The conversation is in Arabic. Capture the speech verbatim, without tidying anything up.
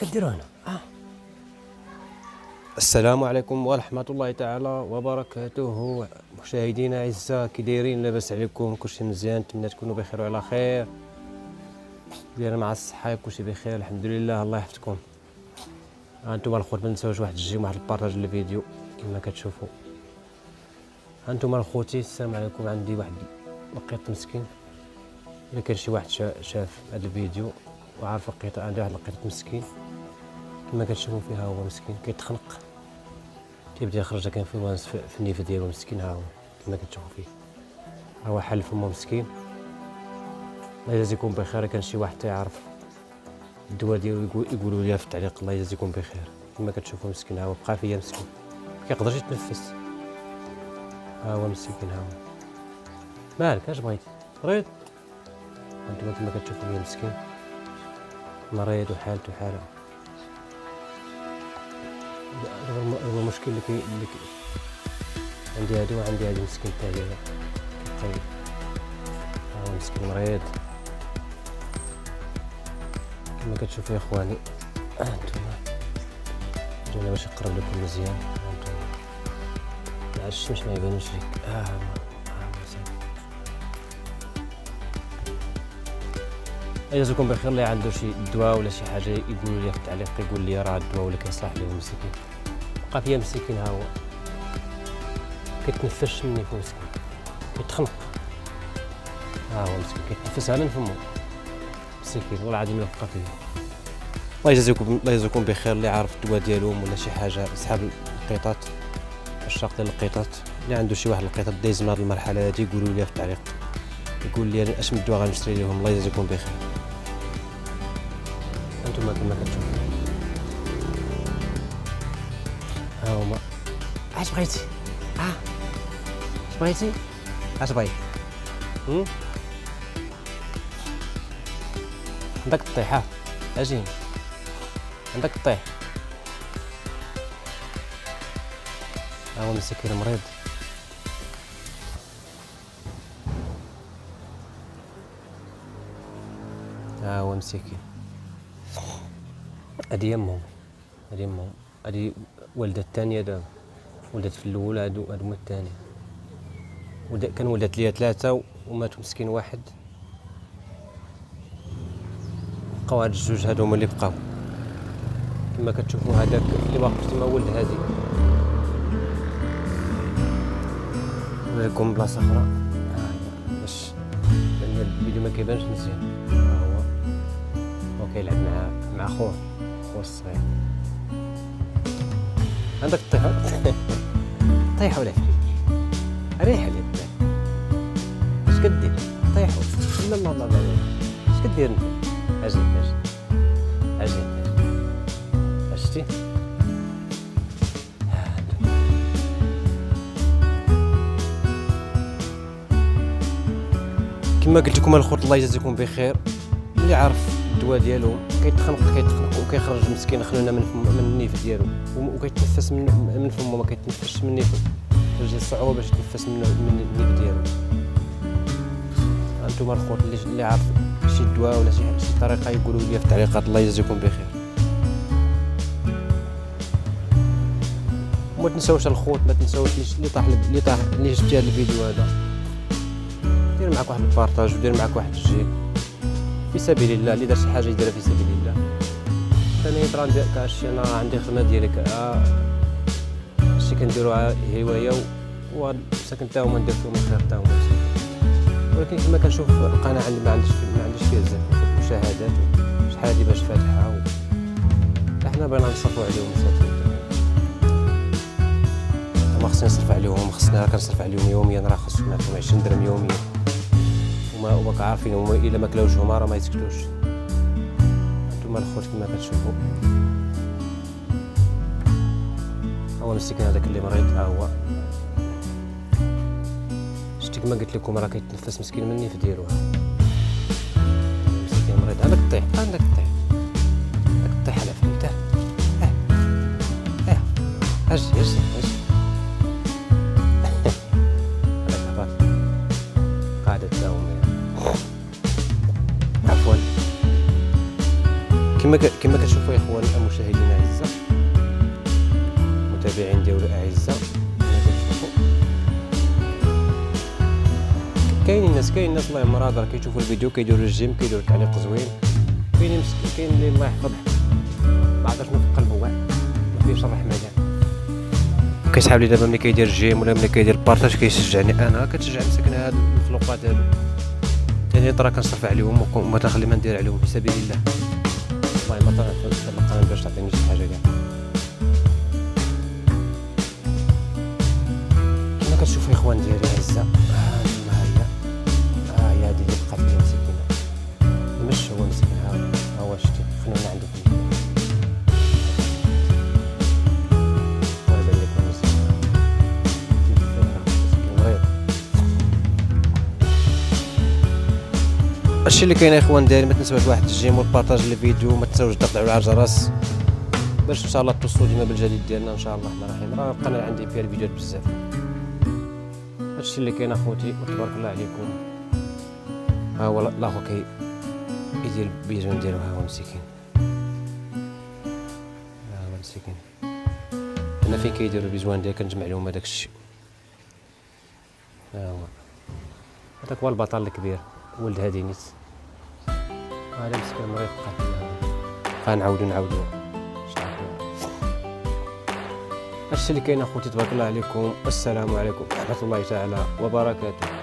ايش كديروا هنا؟ اه السلام عليكم ورحمة الله تعالى وبركاته. مشاهدينا الاعزاء، كي دايرين؟ لاباس عليكم؟ كلشي مزيان؟ نتمنى تكونوا بخير وعلى خير، دايرين مع الصحة كلشي بخير الحمد لله. الله يحفظكم. هانتوما الخوت ما تنساوش واحد الجيم واحد البارطاج للفيديو كما كتشوفوا. هانتوما الخوتي، السلام عليكم. عندي واحد القط مسكين، الا كان شي واحد شاف هذا الفيديو وعارف القط، عندي واحد القط مسكين كما كتشوفوا فيها هو مسكين كيتخنق، تيبدا يخرج لك انفلونس في النيف ديالو مسكين. ها هو كما كتشوفوا فيه، ها هو حل فمو مسكين. الله يجازيكم بخير. كان شي واحد تيعرف الدواء ديالو يقولوا لي في التعليق. الله يجازيكم بخير. كما كتشوفوا مسكين ها هو بقى فيا مسكين، ما كيقدرش يتنفس. ها هو مسكين، ها هو مالك اش بغيتي مريض؟ هانتوما كما كتشوفوا ليا مسكين مريض وحالته حاله. هو المشكل اللي كي عندي هادو وعندي هادو مسكين تا هي كيتقيد. ها هو مسكين مريض كما كتشوفوا يا اخواني. هانتوما جينا باش نقرب لكم مزيان. هانتوما مع الشمس ما يبانوش ليك. ها هو يجازيكم بخير. اللي عنده شي دواء ولا شي حاجه يقولوا لي في التعليق، يقول لي راه الدواء ولا كيصلح ليه المسكين. بقى فيا مسكين، ها هو كيتنفسش مني فو مسكين كيتخنق. ها هو مسكين كيتنفس على فمو مسكين والله العظيم. لا بقى فيا. الله يجازيكم الله يجازيكم بخير. اللي عارف الدواء ديالهم ولا شي حاجه، اصحاب القطط عشاق ديال القطط، اللي عنده شي واحد القطط دايز من هذه المرحله هذه يقولوا لي في التعليق، يقول لي انا اش من الدواء غنشري لهم. الله يجازيكم بخير. هانتوما كما كتشوفوا ها هما. اش بغيتي؟ اه اش بغيتي؟ اش بغيتي؟ هم عندك الطيحه، اجي عندك الطيح. ها هو مسكين مريض. ها هو مسكين. هادي يمهم، هادي يمهم، هادي والدة الثانية دابا، ولدت في الأول هادو هادو هما الثانية، كان ولدت ليا ثلاثة وماتو مسكين واحد، بقاو هاد الجوج هادو هما اللي بقاو، كما كتشوفو هداك اللي واقف تما ولد هادي، نوريكم بلاصة أخرى، ها هي باش الفيديو ما كيبانش مزيان، ها هو هو كيلعب مع مع خوه. والصغير عندك الطيحة طيحة ولا فريك ريح عليك. اش كدير؟ طيحة. لا لا لا لا اش كدير انت؟ اجي اجي اجي اجتي. كما قلت لكم الخوت، الله يجازيكم بخير. اللي عارف الدواء ديالو كيتخنق كيتخنق وكيخرج مسكين خلونا من من النيف ديالو، وكيتنفس من من فمو، ما كيتنفسش من النيف، كتجي صعوبه باش يتنفس من من النيف ديالو. هانتوما الخوت اللي اللي عارف شي دواء ولا شي شي طريقه يقولوا لي في التعليقات. الله يجازيكم بخير. وما تنساوش الخوت، ما تنساوش اللي طاح اللي طاح اللي شفت هذا الفيديو هذا، دير معاك واحد البارطاج ودير معاك واحد الجيم في سبيل الله. اللي دار شي حاجه يديرها في سبيل الله. انا يطران ديال كاشي، انا عندي خدمه ديالك هادشي كنديروها هوايه، وساكن تا هما ندير فيهم الخير تا هما، ولكن كما كنشوف القناه اللي ما عنديش ما عنديش فيها بزاف المشاهدات، شحال هادي باش فاتحه و حنا بغينا نصرفو عليهم صافي. ما خصني نصرف عليهم، خصنا كنصرف عليهم يوميا، راه خصهم نعطيهم عشرين درهم يوميا، وما كعارفين هما الا ما كلاوش هما راه ما يسكتوش. هانتوما الخوت كما كتشوفوا ها هو مسكين هذاك اللي مريض. ها هو شتي كما قلت لكم راه كيتنفس مسكين مني في ديالو. مسكين مريض. عندك الطيح عندك الطيح عندك الطيح على فهمتها. اه اه اجي اجي اجي كما كما كتشوفوا يا اخواننا مشاهدينا الاعزاء متابعين ديالو الاعزاء، كاينين الناس كاين الناس الله يمرض راه كيشوفوا الفيديو كيديروا الجيم كيديروا التعليق زوين، كاينين مسكين كاين اللي الله يحفظه ما عرفش شنو في قلبه ما فيهش الرحمه ديالها، كيسحاب لي دابا ملي كيدير الجيم ولا ملي كيدير البارطاج كيشجعني انا، كتشجع مسكين هاد الفلوقات هادو ثاني راه كنصرف عليهم وما تنخلي ما ندير عليهم في سبيل الله. والله ما طلعت القناه باش تعطيني شي حاجه كاع كما كتشوفوا اخوان ديالي الاعزاء. الشيء اللي كاين يا اخوان داير ما تنساوش واحد الجيم والبارطاج الفيديو، ما تنساوش تقطعوا على الجرس باش ان شاء الله توصلوا ديما بالجديد ديالنا ان شاء الله الرحمن الرحيم. راه القناه عندي فيها الفيديوهات بزاف. هادشي اللي كاين اخوتي وتبارك الله عليكم. ها هو الله كي يدير البيجون ديالو، ها هو مسكين ها هو مسكين انا فين كيديروا البيجوان ديال كنجمع لهم هذاك الشيء. ها هو هذاك هو البطل الكبير ولد هادي نيس، هذا مسكين مريض بقى غنعاودو نعاودو هادشي اللي كاين اخوتي تبارك الله عليكم. والسلام عليكم ورحمة الله تعالى وبركاته.